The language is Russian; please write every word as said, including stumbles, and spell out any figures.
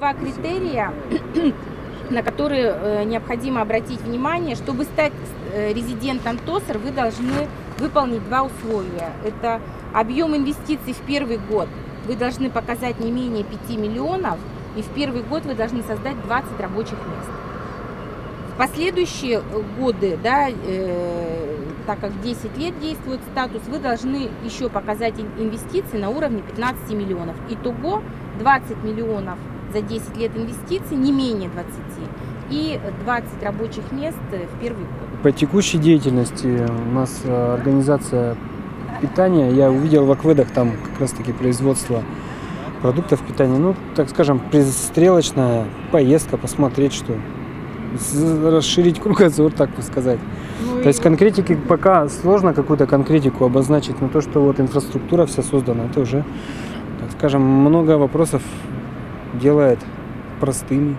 Два критерия, на которые необходимо обратить внимание. Чтобы стать резидентом ТОСР, вы должны выполнить два условия. Это объем инвестиций в первый год. Вы должны показать не менее пяти миллионов, и в первый год вы должны создать двадцать рабочих мест. В последующие годы, да, э, так как десять лет действует статус, вы должны еще показать инвестиции на уровне пятнадцати миллионов. Итого двадцать миллионов за десять лет инвестиций, не менее двадцати, и двадцать рабочих мест в первый год. По текущей деятельности у нас организация питания, я увидел в Акведах там как раз таки производство продуктов питания, ну, так скажем, пристрелочная поездка, посмотреть, что расширить кругозор, так бы сказать. Ну, то есть конкретики пока сложно какую-то конкретику обозначить, но то, что вот инфраструктура вся создана, это уже, так скажем, много вопросов делает простыми.